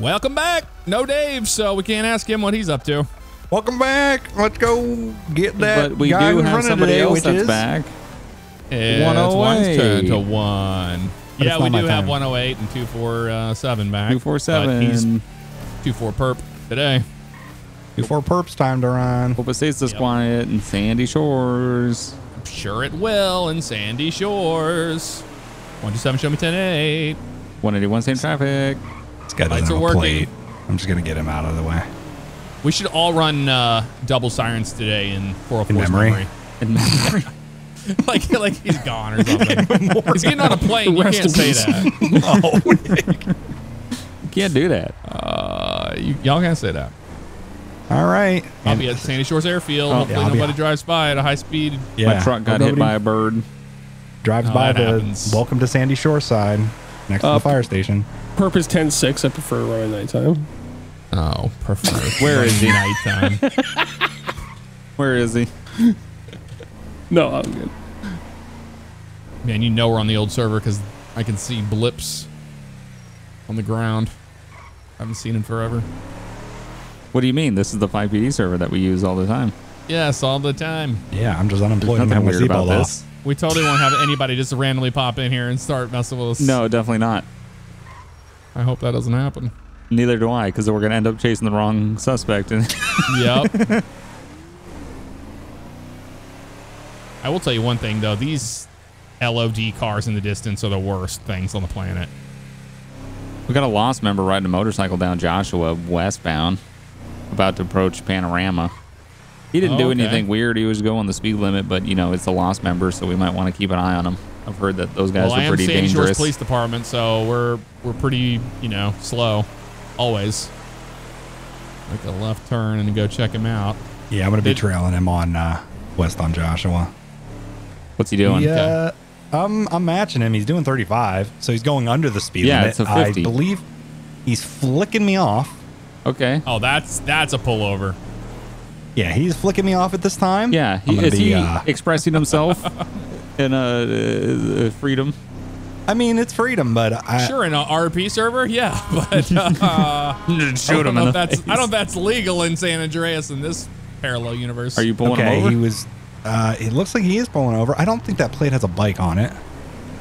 Welcome back. No Dave, so we can't ask him what he's up to. Welcome back. Let's go get that. But we guy do have somebody today, else that's back. It's 108. One's turn to one. But yeah, we do have 108 and 247 back. 247. He's 24 perp today. 24 perps time to run. Hope it stays this quiet in Sandy Shores. I'm sure it will in Sandy Shores. 127, show me 10-8. 181, same traffic. Lights are working. Plate. I'm just gonna get him out of the way. We should all run double sirens today in 404's memory. In memory. like he's gone or something. He's getting on a plane. You can't say that. No, you can't do that. Y'all can't say that. All right. I'll be at Sandy Shores Airfield. Hopefully nobody drives by at a high speed. Yeah. My truck got hit by a bird. Drives by the happens. Welcome to Sandy Shores sign next to the fire station. Purpose 10-6. I prefer running nighttime. Oh, prefer. Where is he? Nighttime. Where is he? No, I'm good. Man, you know we're on the old server because I can see blips on the ground. I haven't seen him forever. What do you mean? This is the FivePD server that we use all the time. Yes, all the time. Yeah, I'm just unemployed. There's nothing weird about this. We totally won't have anybody just randomly pop in here and start messing with us. No, definitely not. I hope that doesn't happen. Neither do I, because we're going to end up chasing the wrong suspect. And yep. I will tell you one thing, though. These LOD cars in the distance are the worst things on the planet. We got a lost member riding a motorcycle down Joshua westbound, about to approach Panorama. He didn't do anything weird. He was going the speed limit, but, you know, it's a lost member, so we might want to keep an eye on him. I've heard that those guys are pretty dangerous. Well, I am Sandy Shores Police Department, so we're pretty, you know, slow, always. Make a left turn and go check him out. Yeah, I'm gonna be trailing him on west on Joshua. What's he doing? Yeah, I'm matching him. He's doing 35, so he's going under the speed limit. Yeah, it's a 50. I believe he's flicking me off. Okay. Oh, that's a pullover. Yeah, he's flicking me off at this time. Yeah, is he expressing himself? In freedom. I mean, it's freedom, but sure, in an RP server, yeah, but shoot him. I don't know if that's legal in San Andreas in this parallel universe. Are you pulling him over? He was. It looks like he is pulling over. I don't think that plate has a bike on it.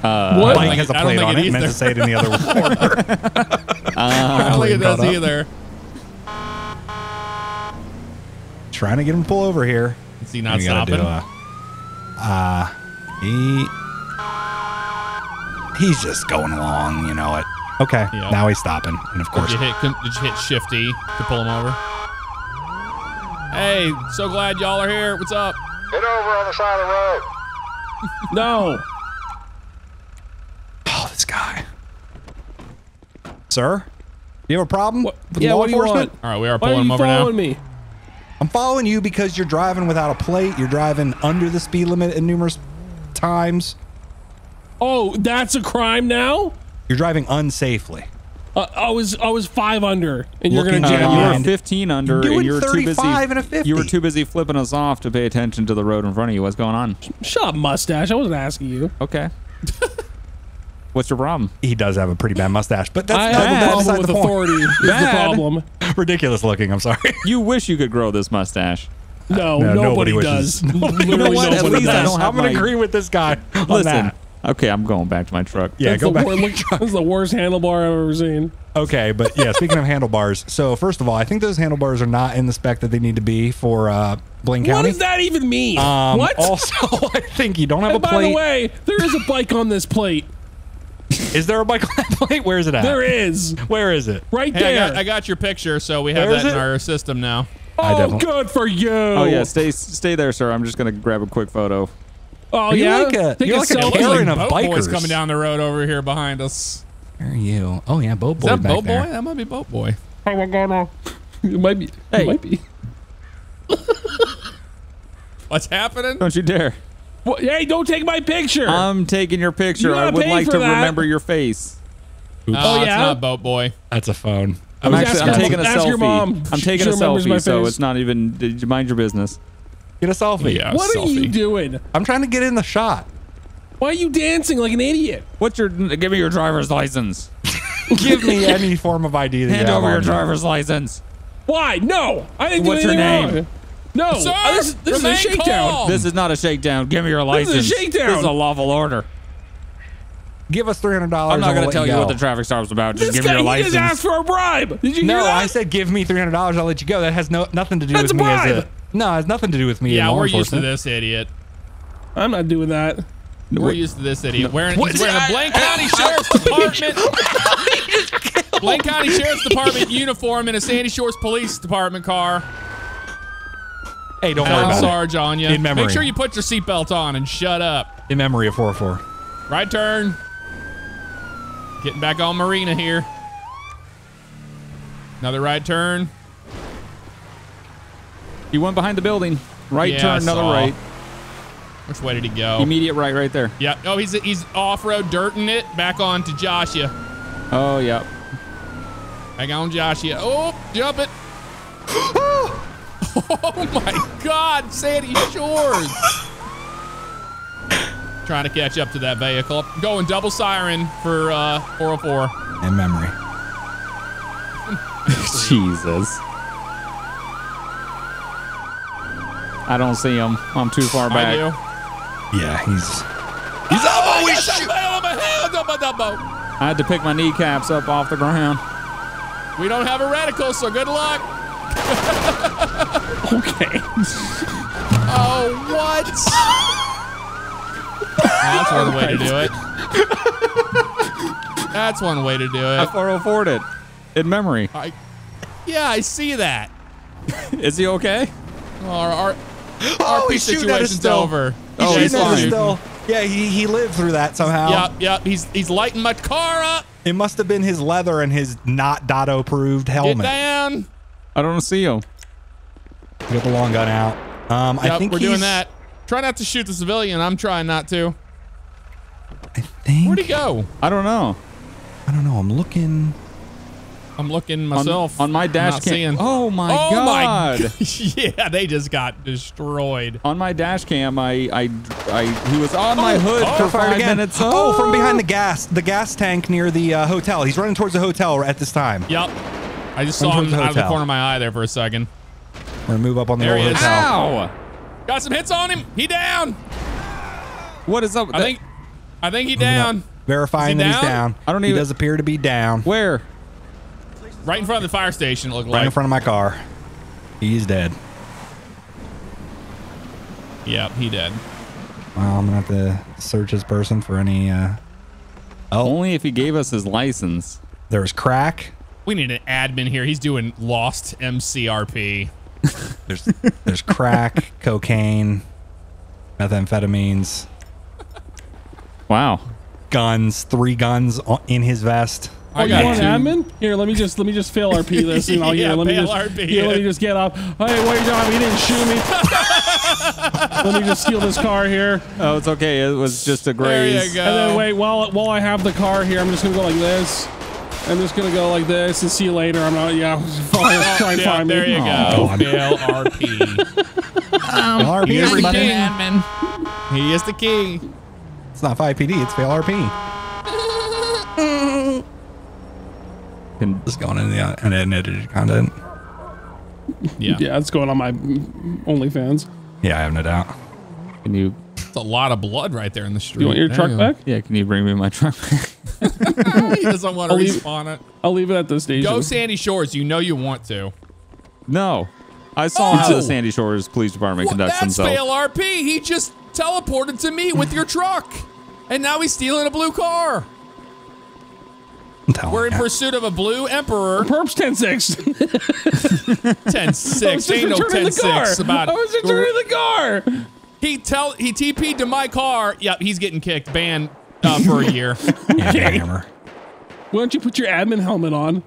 What? Bike has a plate on it. Meant to say it in the other order. I don't think it does either. Trying to get him to pull over here. Is he not stopping? He's just going along, you know it. Okay, yep. Now he's stopping, and of course. Did you hit Shift E to pull him over? Hey, so glad y'all are here. What's up? Get over on the side of the road. No. Oh, this guy. Sir, you have a problem? What? Yeah, what do you want? All right, we are pulling him over now. Why are you following me? I'm following you because you're driving without a plate. You're driving under the speed limit in numerous times. Oh, that's a crime now? You're driving unsafely. I was 5 under, and you're going to jam. You were 15 under, and you were 35 and a 50. You were too busy flipping us off to pay attention to the road in front of you. What's going on? Shut up, mustache. I wasn't asking you. Okay. What's your problem? He does have a pretty bad mustache, but that's not the authority. That's the problem. Ridiculous looking. I'm sorry. You wish you could grow this mustache. No, nobody does. Nobody, you know what? At least I'm going to agree with this guy. Listen. That. Okay, I'm going back to my truck. Yeah, go back. This is the worst handlebar I've ever seen. Okay, but yeah, speaking of handlebars, so first of all, I think those handlebars are not in the spec that they need to be for Blaine County. What does that even mean? What? Also, I think you don't have a plate. By the way, there is a bike on this plate. Is there a bike on that plate? Where is it at? There is. Where is it? Right there. I got your picture, so we have that in our system now. Oh, good for you. Oh, yeah, stay there, sir. I'm just going to grab a quick photo. Oh, yeah? You're like a Karen of bikers. Boat Boy's coming down the road over here behind us. Where are you? Oh, yeah, Boat Boy. Is that Boat Boy? That might be Boat Boy. Hey, what's going on? It might be. Hey. It might be. What's happening? Don't you dare. Well, hey, don't take my picture. I'm taking your picture. I would like to remember your face. Oops. Oh, yeah? That's not Boat Boy. That's a phone. I'm taking a selfie. I'm taking a selfie, so it's not even. Did you mind your business? Get a selfie. Yeah, what are you doing? I'm trying to get in the shot. Why are you dancing like an idiot? Give me your driver's license. Give me any form of ID that Hand you have over your driver's license. Why? No! I didn't do anything wrong. No! Sir, this is a shakedown. Calm. This is not a shakedown. Give me your license. This is a shakedown. This is a lawful order. Give us $300. I'm not going to tell you what the traffic stop was about. Just give me your license. This guy asked for a bribe. Did you hear that? No, I said give me $300. I'll let you go. That has nothing to do with me. That's a bribe. No, it has nothing to do with me. Yeah, we're used to this idiot. I'm not doing that. We're used to this idiot. He's wearing a Blaine County Sheriff's Department. Blaine County Sheriff's Department uniform in a Sandy Shores Police Department car. Hey, don't worry about Sarge it. On you. In memory. Make sure you put your seatbelt on and shut up. In memory of 404. Right turn. Getting back on Marina here. Another right turn. He went behind the building. Right turn, another right. Which way did he go? Immediate right, right there. Yeah. Oh, he's off-road dirting it. Back on to Joshua. Oh, yeah. Back on Joshua. Oh, jump it. Oh, my God. Sandy Shores. Trying to catch up to that vehicle. Going double siren for 404. In memory. Jesus. I don't see him. I'm too far back. I do. Yeah, he's always shooting. I had to pick my kneecaps up off the ground. We don't have a reticle, so good luck. Okay. Oh, what? That's one way to do it. That's one way to do it. I 404'd it in memory. Yeah, I see that. Is he okay? Our RP situation's over. Oh, he's fine. Still, yeah, he lived through that somehow. Yep. He's lighting my car up. It must have been his leather and his not Dotto approved helmet. Get down. I don't see him. Get the long gun out. Yep, I think we're doing that. Try not to shoot the civilian. I'm trying not to. I think. Where'd he go? I don't know. I'm looking. I'm looking myself on my dash cam. Oh my God! My yeah, they just got destroyed. On my dash cam, he was on my hood for 5 minutes. Oh, from behind the gas tank near the hotel. He's running towards the hotel at this time. Yep, I just saw him out of the corner of my eye there for a second. We're gonna move up on the old hotel. Ow! Got some hits on him. He down. What is up? I think he down. Verifying that he's down. I don't even. He does appear to be down. Where? Right in front of the fire station, it looked like. Right in front of my car. He's dead. Yeah, he dead. Well, I'm going to have to search this person for any... Only if he gave us his license. There was crack. We need an admin here. He's doing lost MCRP. There's crack, cocaine, methamphetamines. Wow. Guns, 3 guns in his vest. Oh, you want admin? Here, let me just fail RP this. And yeah, let me just get off. Hey, what are you doing? He didn't shoot me. Let me just steal this car here. Oh, it's okay. It was just a graze. There you go. And then wait, while I have the car here, I'm just gonna go like this. I'm just gonna go like this and see you later. I'm not. Yeah, try and find me. There you go. Fail RP. He is the king. Admin. He is the king. It's not FivePD. It's FailRP. Just going in the unedited content. Yeah. Yeah, it's going on my OnlyFans. Yeah, I have no doubt. Can you? It's a lot of blood right there in the street. You want your truck back? Yeah, can you bring me my truck back? He doesn't want to respawn it. I'll leave it at the station. Go Sandy Shores. You know you want to. No. I saw how the Sandy Shores Police Department conducts themselves. That's FailRP. He just teleported to me with your truck. And now he's stealing a blue car. We're in pursuit of a blue emperor. Perps 10-6. 10-6. Ain't no 10-6 about it. I was returning the car. He TP'd to my car. Yep, he's getting kicked. Banned for a year. Okay. Why don't you put your admin helmet on?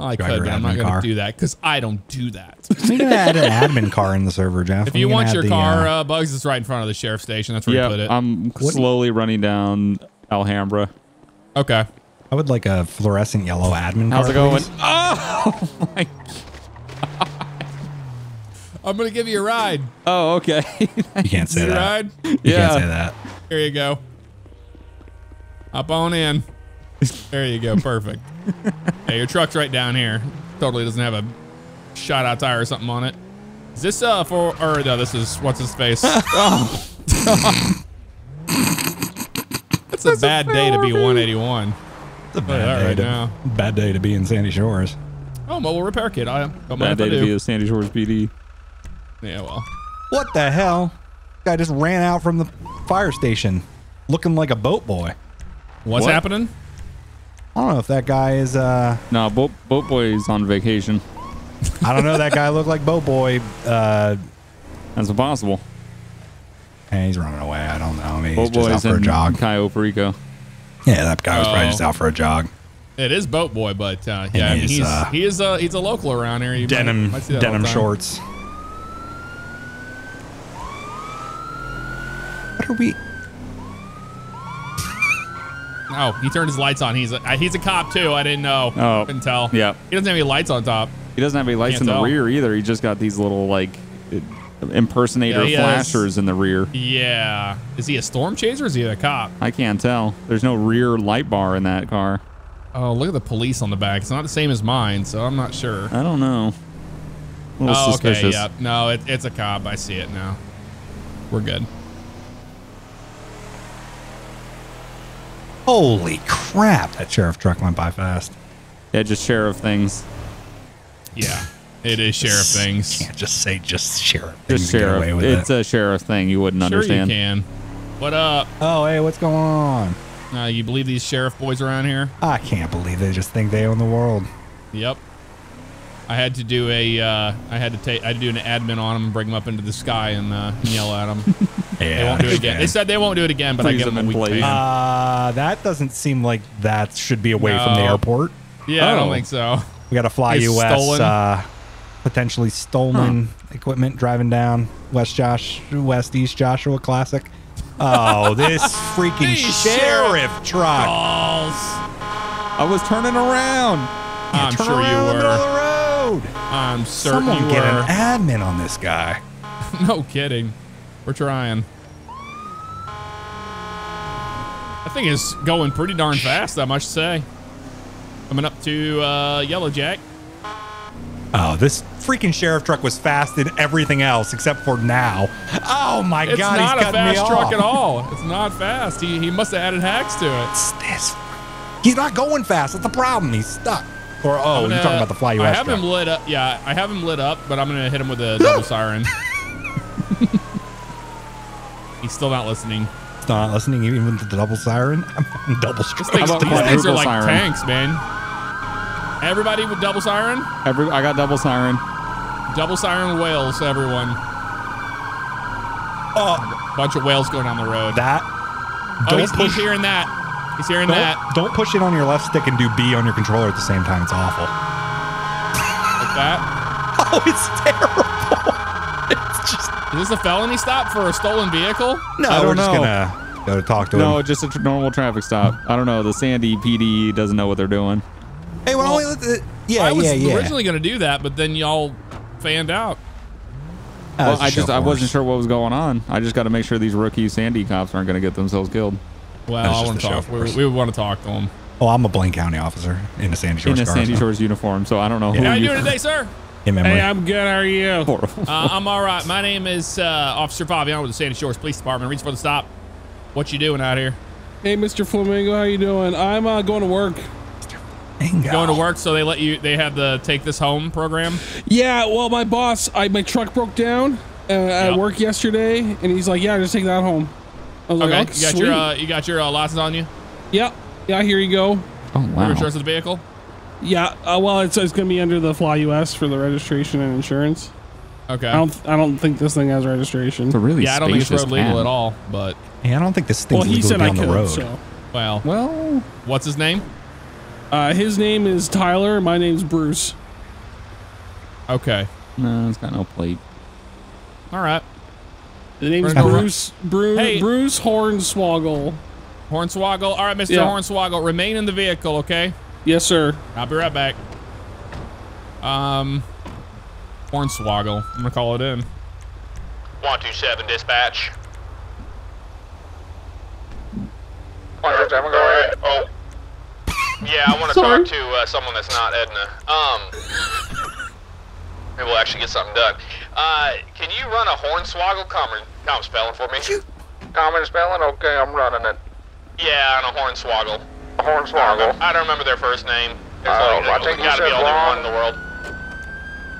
I could, but I'm not going to do that because I don't do that. We can add an admin car in the server, Jeff. If you want your car, Bugs, it's right in front of the sheriff's station. That's where you put it. I'm slowly running down Alhambra. Okay. I would like a fluorescent yellow admin card. How's it going? Oh, my God. I'm going to give you a ride. Oh, okay. You can't say that. Ride? You can't say that. Here you go. Hop on in. There you go. Perfect. Yeah, your truck's right down here. Totally doesn't have a shot-out tire or something on it. Is this for, or no, this is, what's his face? Oh. That's a bad day to be 181. It's a bad day to be in Sandy Shores. Oh, mobile repair kit. I don't mind if I do. Bad day to be a Sandy Shores PD. Yeah, well. What the hell? Guy just ran out from the fire station looking like a boat boy. What's happening? I don't know if that guy is, No, boat boy's on vacation. I don't know. That guy looked like Boat Boy. That's impossible. And he's running away. I don't know. I mean, he's just out for a jog. Cayo Perico. Yeah, that guy was probably just out for a jog. It is Boat Boy, but yeah, I mean, he's a local around here. You denim shorts. What are we? Oh, he turned his lights on. He's a cop too. I didn't know. Oh, couldn't tell. Yeah, he doesn't have any lights on top. He doesn't have any lights in the rear either. He just got these little, like, impersonator flashers in the rear. Yeah. Is he a storm chaser or is he a cop? I can't tell. There's no rear light bar in that car. Oh, look at the police on the back. It's not the same as mine, so I'm not sure. I don't know. A little suspicious. Okay, yeah. No, it's a cop. I see it now. We're good. Holy crap. That sheriff truck went by fast. Yeah, just sheriff things. Yeah, it is sheriff things. You can't just say just sheriff things. Just sheriff. Away with it's a sheriff thing. You wouldn't understand. Sure you can. What up? Oh, hey, what's going on? You believe these sheriff boys around here? I can't believe they just think they own the world. Yep. I had to do an admin on them and bring them up into the sky and yell at them. Yeah, they won't do it again. They said they won't do it again, but please I give them a week. That doesn't seem like that should be away from the airport. Yeah, I don't think so. We got to fly U.S. Potentially stolen equipment driving down West East Joshua Classic. Oh, this freaking sheriff truck! I was turning around. I'm sure you were. I'm certain you were. Someone get an admin on this guy. No kidding. We're trying. That thing is going pretty darn fast, I must say. Coming up to Yellow Jack. Oh, this freaking sheriff truck was fast in everything else except for now. Oh my God, he's cutting me off. It's not a fast truck at all. It's not fast. He must have added hacks to it. He's not going fast. That's the problem. He's stuck. Or you're talking about the Fly US truck. I have him lit up. Yeah, I have him lit up, but I'm gonna hit him with a double siren. He's still not listening. Not listening even to the double siren. I'm double stroke. These things are like siren. Tanks, man. Everybody with double siren. I got double siren. Double siren whales, everyone. Oh, bunch of whales going down the road. That. Oh, he's hearing that. He's hearing that. Don't push it on your left stick and do B on your controller at the same time. It's awful. Like that. Oh, it's terrible. It's just. Is this a felony stop for a stolen vehicle? No, I don't know. Just gonna go to talk to him. No, just a normal traffic stop. I don't know. The Sandy PD doesn't know what they're doing. Hey, I was originally gonna do that, but then y'all fanned out. Well, I wasn't sure what was going on. I just got to make sure these rookie Sandy cops aren't gonna get themselves killed. Well, I want to talk. We want to talk to them. Oh, I'm a Blaine County officer in a Sandy Shores uniform, so I don't know. How are you doing today, sir? Hey, I'm good. How are you? I'm all right. My name is Officer Fabiano with the Sandy Shores Police Department. Reach for the stop. What you doing out here? Hey, Mr. Flamingo, how you doing? I'm going to work. Going to work, so they let you. They have the take this home program. Yeah. Well, my boss, my truck broke down at work yesterday, and he's like, "Yeah, I'm just taking that home." I was like, "Okay, you got your license on you." Yep. Yeah. Here you go. Oh wow. Your insurance of the vehicle. Yeah, well, it's gonna be under the Fly US for the registration and insurance. Okay. I don't think this thing has registration. It's a really I don't think it's road legal at all. But yeah, I don't think this thing's legal on the road. So. Well, what's his name? His name is Tyler. My name's Bruce. Okay. No, it's got no plate. All right. The name's Bruce. Bruce Hornswoggle. Hornswoggle. All right, Mr. Hornswoggle, remain in the vehicle, okay? Yes, sir. I'll be right back. Hornswoggle. I'm gonna call it in. 127 dispatch. 127, go ahead. Oh. Yeah, I want to talk to someone that's not Edna. Maybe we'll actually get something done. Can you run a hornswoggle? Common spelling for me. Common spelling? Okay, I'm running it. Yeah, on a hornswoggle. A hornswoggle? I don't remember their first name. I think you said Ron. In the world.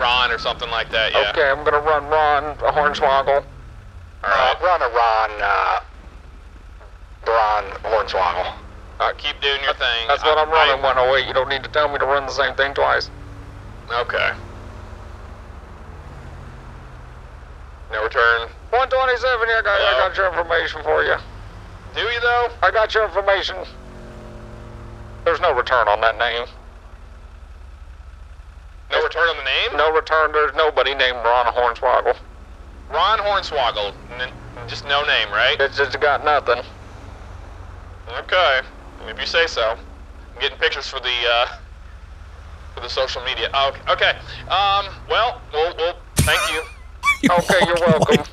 Ron or something like that, yeah. Okay, I'm gonna run Ron, a hornswoggle. Alright. Run a Ron, Ron hornswoggle. Keep doing your thing. That's what I'm running, 108. You don't need to tell me to run the same thing twice. Okay. No return. 127, yeah, I got your information for you. Do you though? I got your information. There's no return on that name. No return on the name? No return. There's nobody named Ron Hornswoggle. Ron Hornswoggle. Just no name, right? It's just got nothing. Okay. If you say so. I'm getting pictures for the social media. Oh, okay. Well, we'll thank you. Okay, you're welcome.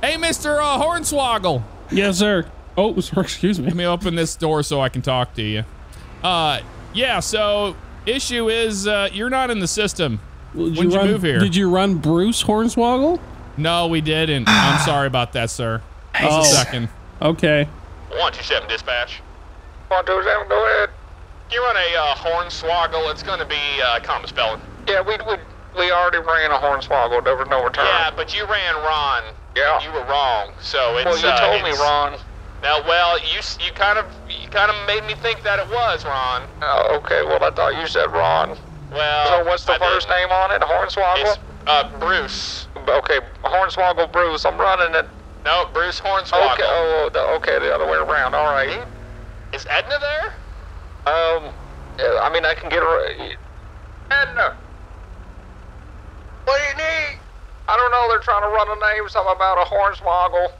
Hey, Mr. Hornswoggle. Yes, sir. Oh, excuse me. Let me open this door so I can talk to you. Yeah, so issue is you're not in the system. When did you move here? Did you run Bruce Hornswoggle? No, we didn't. I'm sorry about that, sir. Just a second. Okay. 127 dispatch. 127, go ahead. You run a hornswoggle. It's going to be common spelling. Yeah, we already ran a hornswoggle. There was no return. Yeah, but you ran Ron. Yeah. You were wrong. So it's. Well, you told me Ron. Now, well, you kind of made me think that it was Ron. Oh, okay. Well, I thought you said Ron. Well. So what's the first name on it? Hornswoggle. It's, Bruce. Okay, Hornswoggle Bruce. I'm running it. No, Bruce Hornswoggle. Okay. Oh, okay. The other way around. All right. Is Edna there? I mean, I can get her. Edna. What do you need? I don't know. They're trying to run a name. Something about a hornswoggle.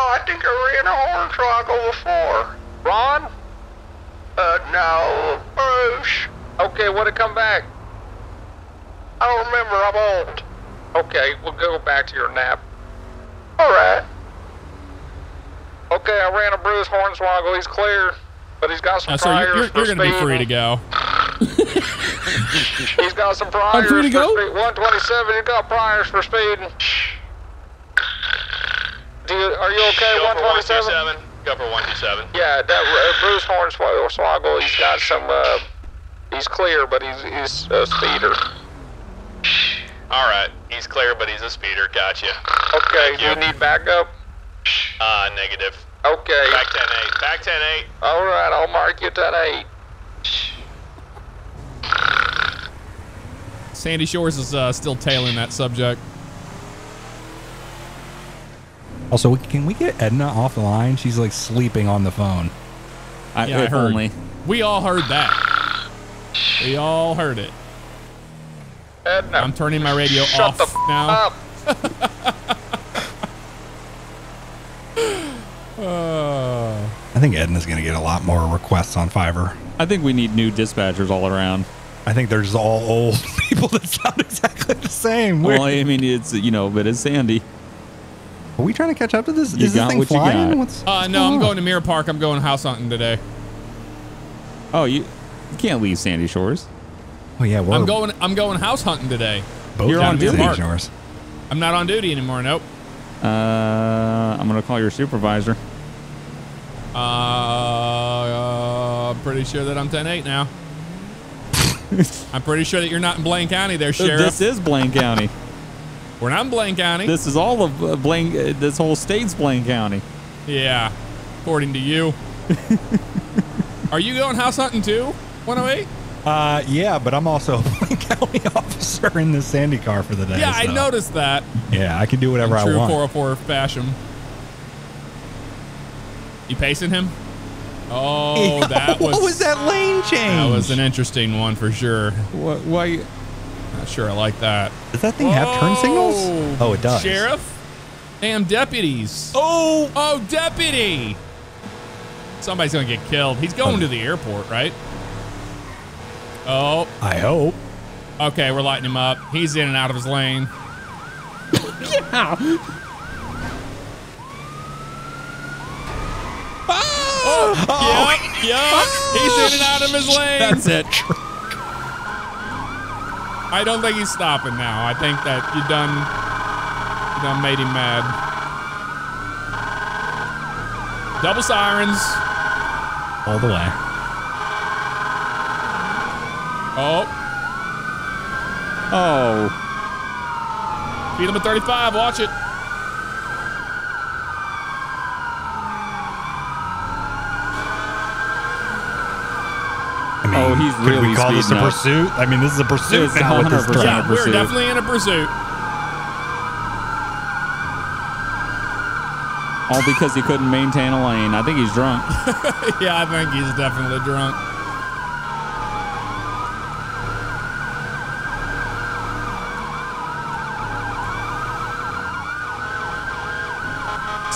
Oh, I think I ran a hornswoggle before. Ron? No, Bruce. Okay, what'd it come back? I don't remember, I'm old. Okay, we'll go back to your nap. Alright. Okay, I ran a Bruce Hornswoggle, he's clear. But he's got some priors for speed. You're gonna be free to go. He's got some priors for speed. 127, he's got priors for speeding. Are you okay? Go 127? Go for 127. Yeah, that Bruce Hornswoggle, he's got some, he's clear, but he's a speeder. Alright, he's clear, but he's a speeder. Gotcha. Okay, do you need backup? Negative. Okay. Back 10-8. Back 10-8. Alright, I'll mark you 10-8. Sandy Shores is still tailing that subject. Also, can we get Edna off the line? She's like sleeping on the phone. Yeah, I heard. Only. We all heard that. We all heard it. Edna. I'm turning my radio off now. I think Edna's going to get a lot more requests on Fiverr. I think we need new dispatchers all around. I think there's all old people that sound exactly the same. Well, I mean, it's, you know, but it's Sandy. Are we trying to catch up to this? Is this thing flying? No, I'm going to Mirror Park. I'm going house hunting today. Oh, you can't leave Sandy Shores. Oh yeah, well, I'm going house hunting today. You're on duty. Sandy Shores. I'm not on duty anymore. Nope. I'm gonna call your supervisor. I'm pretty sure that I'm 10-8 now. I'm pretty sure that you're not in Blaine County, there, Sheriff. This is Blaine County. We're not in Blaine County. This is all of Blaine. This whole state's Blaine County. Yeah, according to you. Are you going house hunting too, 108? Yeah, but I'm also a Blaine County officer in the Sandy car for the day. Yeah, so. I noticed that. Yeah, I can do whatever I want. True 404 fashion. You pacing him? Oh, that was. What was that lane change? That was an interesting one for sure. What? Why? Not sure I like that. Does that thing have turn signals? Oh, it does. Sheriff? Damn deputies. Oh, deputy. Somebody's going to get killed. He's going to the airport, right? Oh. I hope. Okay, we're lighting him up. He's in and out of his lane. Yeah. Oh, yeah. Yup, he's in and out of his lane. That's it. I don't think he's stopping now. I think that you done made him mad. Double sirens. All the way. Oh. Oh. Speed limit 35, watch it. I mean, oh, he's really could we call this a pursuit? I mean, this is a pursuit. It's now 100%. Yeah, we're definitely in a pursuit. All because he couldn't maintain a lane. I think he's drunk. Yeah, I think he's definitely drunk.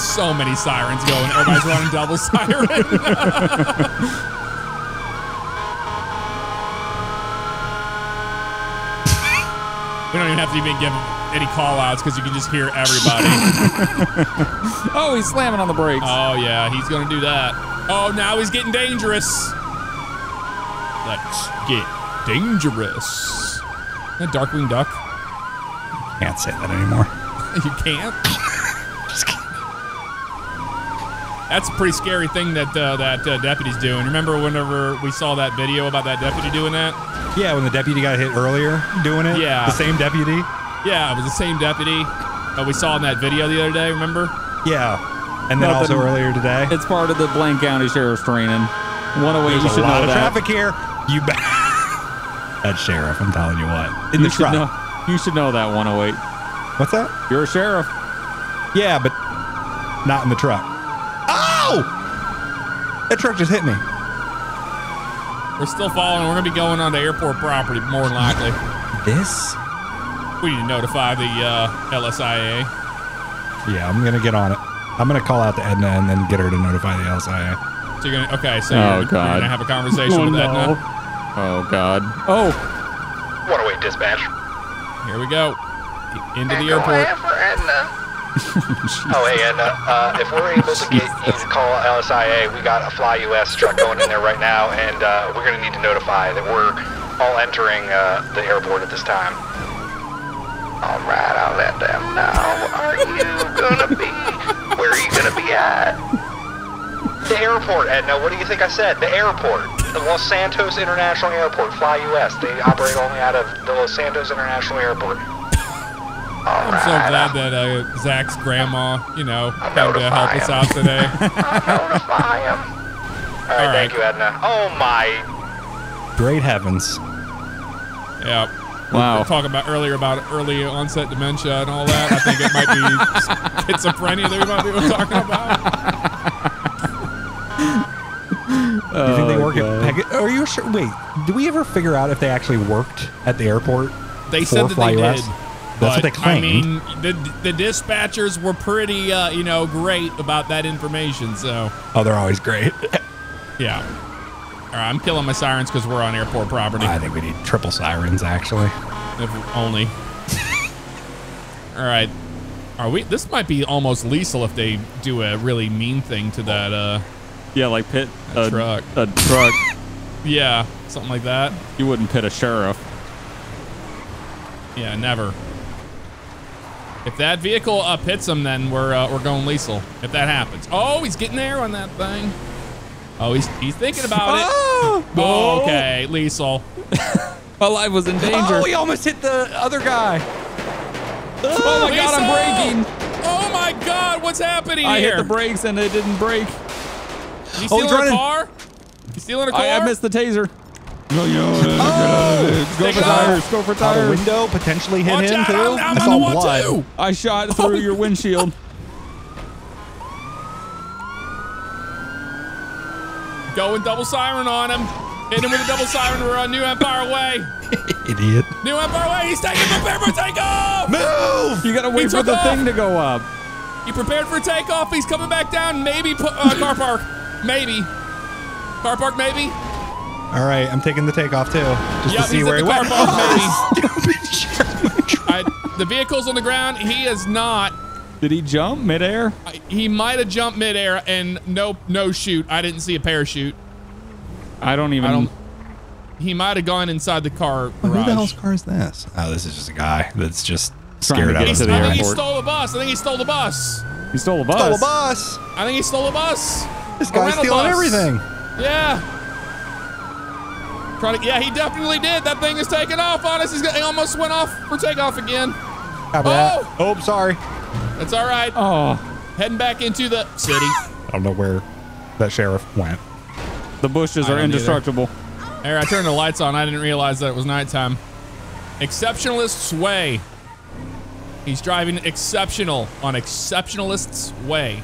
So many sirens going. Everybody's running double siren. We don't even have to even give any call-outs because you can just hear everybody. Oh, he's slamming on the brakes. Oh, yeah, he's going to do that. Oh, now he's getting dangerous. Let's get dangerous. Isn't that Darkwing Duck? Can't say that anymore. You can't? Just kidding. That's a pretty scary thing that deputy's doing. Remember whenever we saw that video about that deputy doing that? Yeah, when the deputy got hit earlier doing it. Yeah. The same deputy. Yeah, it was the same deputy that we saw in that video the other day, remember? Yeah. And then also earlier today. It's part of the Blaine County Sheriff's training. One away, you should know that. There's a lot of traffic here. You bet. That sheriff, I'm telling you what. In the truck. You should know that 108. What's that? You're a sheriff. Yeah, but not in the truck. Oh! That truck just hit me. We're still following. We're going to be going on to airport property, more than likely. This? We need to notify the LSIA. Yeah, I'm going to get on it. I'm going to call out to Edna and then get her to notify the LSIA. So you're gonna, okay, so you're going to have a conversation with Edna? Oh, God. Oh. 108 dispatch. Here we go. Into the airport. For Edna. Oh, hey, and if we're able to get you to call LSIA, we got a Fly US truck going in there right now, and we're going to need to notify that we're all entering the airport at this time. All right, I'll let them know. Are you going to be? Where are you going to be at? The airport, Edna. What do you think I said? The airport. The Los Santos International Airport, Fly US. They operate only out of the Los Santos International Airport. I'm so glad that Zach's grandma, you know, came to help us out today. I'll notify him. All right, thank you, Edna. Oh, my. Great heavens. Yeah. Wow. We were talking about earlier about early onset dementia and all that. I think it might be schizophrenia that we might be talking about. Do you think they work at Pegasus? Are you sure? Wait, do we ever figure out if they actually worked at the airport? They said that they did. That's what they claimed. I mean, the dispatchers were pretty, you know, great about that information, so. Oh, they're always great. Yeah. All right, I'm killing my sirens because we're on airport property. I think we need triple sirens, actually. If only. All right. Are we? This might be almost lethal if they do a really mean thing to that. Yeah, like pit a truck. A truck. Yeah, something like that. You wouldn't pit a sheriff. Yeah, never. If that vehicle hits him, then we're going lethal. If that happens, oh, he's getting there on that thing. Oh, he's thinking about it. Oh, okay, lethal. My life was in danger. Oh, he almost hit the other guy. Oh my lethal. God, I'm braking. Oh my God, what's happening here? I hit the brakes and they didn't brake. You stealing a car? You stealing a car? I missed the taser. Go for tires. Go for tires. Window potentially hit him too. I'm on the blood. I shot through your windshield. Going double siren on him. Hit him with a double siren. We're on New Empire Way. Idiot. New Empire Way. He's taking prepare for takeoff. Move. You gotta wait for the thing to go up. He prepared for takeoff. He's coming back down. Maybe car park. Maybe car park. Maybe. All right, I'm taking the takeoff too, just to see where he went. The vehicle's on the ground. He is not. Did he jump midair? He might have jumped midair, and no shoot. I didn't see a parachute. I don't even. He might have gone inside the car. Well, who the hell's car is this? Oh, this is just a guy that's just scared out of the airport. I think he stole a bus. He stole a bus. I think he stole a bus. This guy's stealing everything. Yeah. Yeah, he definitely did. That thing is taking off on us. He almost went off for takeoff again. Oh, sorry. That's all right. Oh, heading back into the city. I don't know where that sheriff went. The bushes are indestructible. There, I turned the lights on. I didn't realize that it was nighttime. Exceptionalist's Way. He's driving exceptional on Exceptionalist's Way.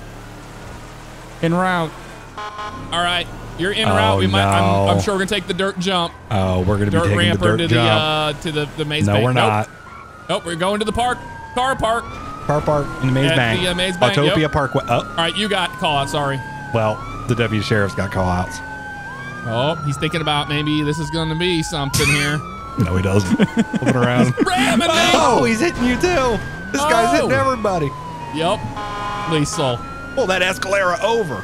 En route. All right. You're in route. I'm sure we're gonna take the dirt jump. Oh, we're gonna be taking the dirt jump to the maze bank. No, we're not. Nope, we're going to the park. Car park in the maze bank. The maze bank. Autopia Parkway. Oh. All right, you got call out. Sorry. Well, the deputy sheriff's got call outs. Oh, he's thinking about maybe this is gonna be something here. No, he doesn't. Open around. Oh, he's hitting you too. This guy's hitting everybody. Yep. Lethal. Pull that Escalera over.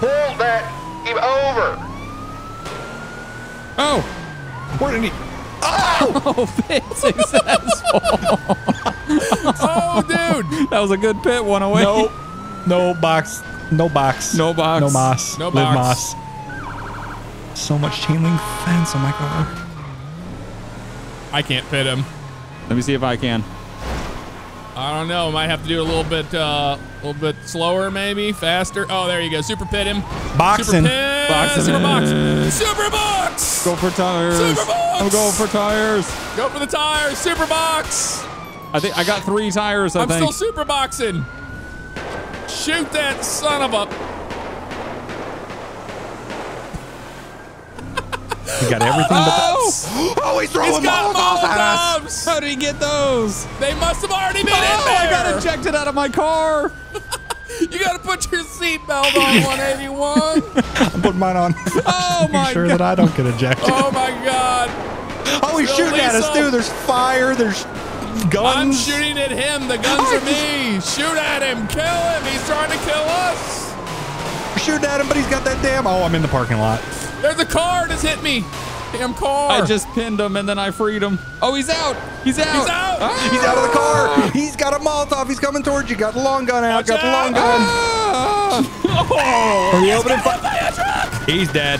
Pull that. Over. Oh, where did he? Oh, pit successful. Oh, dude, that was a good pit. One away. Nope. No box. No box. No box. No moss. No box. Moss. So much chain link fence. Oh my god. I can't pit him. Let me see if I can. I don't know. Might have to do a little bit slower, maybe faster. Oh, there you go. Super pit him. Boxing. Super pit. Boxing. Super box. Super box. Go for tires. Super box. I'm going for tires. Go for the tires. Super box. I think I got 3 tires. I think. I'm still super boxing. Shoot that son of a. He got everything but that. Oh, he's throwing Molotovs at us. How did he get those? They must have already been in there. I got ejected out of my car. You got to put your seatbelt on, 181. I'm putting mine on. Oh, my God. Make sure that I don't get ejected. Oh, my God. Oh, he's shooting at us, too. There's fire. There's guns. I'm shooting at him. The guns are me. Shoot at him. Kill him. He's trying to kill us. We're shooting at him, but he's got that damn. Oh, I'm in the parking lot. There's a car that's hit me. Damn car. I just pinned him and then I freed him. Oh, he's out. He's out. He's out. Ah. He's out of the car. He's got a Molotov. He's coming towards you. Got the long gun out. Got the long gun. Ah. Oh. Are we opening fire? He's dead.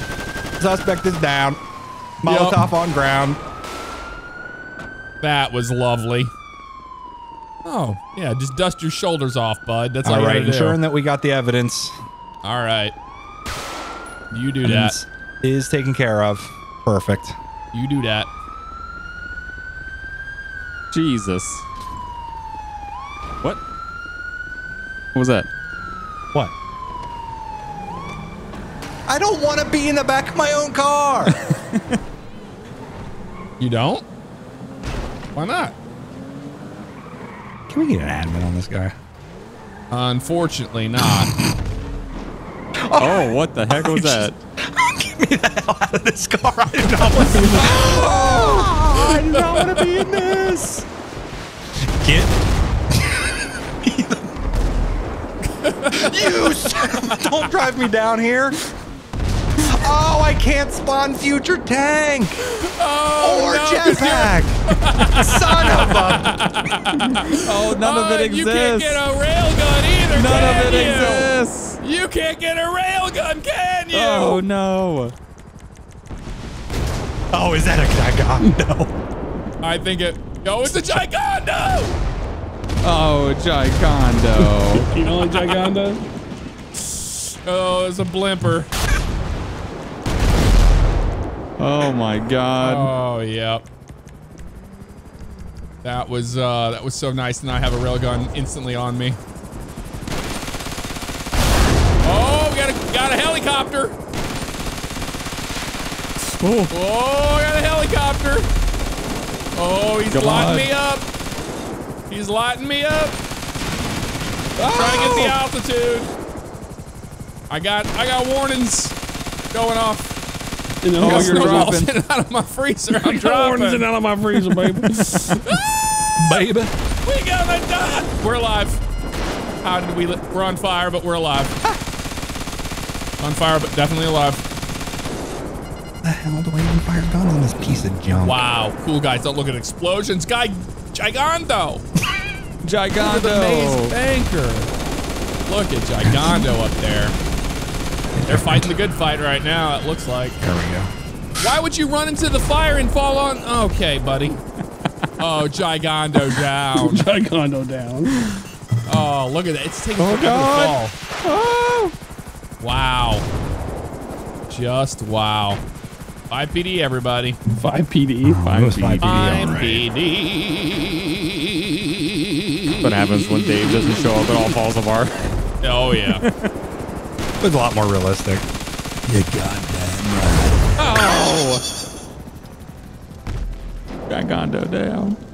Suspect is down. Molotov on ground. That was lovely. Oh, yeah. Just dust your shoulders off, bud. That's all right. Ensuring that we got the evidence. All right. You do that. Is taken care of. Perfect. You do that. Jesus. What? What was that? What? I don't want to be in the back of my own car. You don't? Why not? Can we get an admin on this guy? Unfortunately not. Oh, what the heck was that? Get me the hell out of this car. I did not want to be in this. Oh, I did not want to be in this. Get me the... You don't drive me down here. Oh, I can't spawn future tank. Oh, or jetpack. Son of a... Oh, none of it exists. You can't get a railgun either. None of it exists. You can't get a railgun, can you? Oh, no. Oh, is that a Gigondo? I think it... Oh, it's a Gigondo! Oh, Gigondo. You know a Gigondo? Oh, it's a blimper. Oh, my God. Oh, yeah. That was so nice to not have a railgun instantly on me. Got a helicopter. Ooh. Oh, I got a helicopter. Oh, he's lighting me up. He's lighting me up. Oh. Trying to get the altitude. I got warnings going off. And the you're dropping. In and out of my freezer. I'm dropping. Warnings and out of my freezer, baby. Baby. We got a dot. We're alive. How did we? We're on fire, but we're alive. On fire, but definitely alive. the hell do I even fire guns on this piece of junk? Wow, cool guys, don't look at explosions. Guy, Gigondo. Gigondo. Look at the maze banker. Look at Gigondo up there. They're fighting the good fight right now, it looks like. There we go. Why would you run into the fire and fall on? Okay, buddy. Oh, Gigondo down. Gigondo down. Oh, look at that. It's taking forever to fall. Oh. Wow. Just wow. 5PD, everybody. 5PD. 5PD. 5PD. That's what happens when Dave doesn't show up, it all falls apart. Oh, yeah. It's a lot more realistic. You goddamn right. Oh! Gigondo down.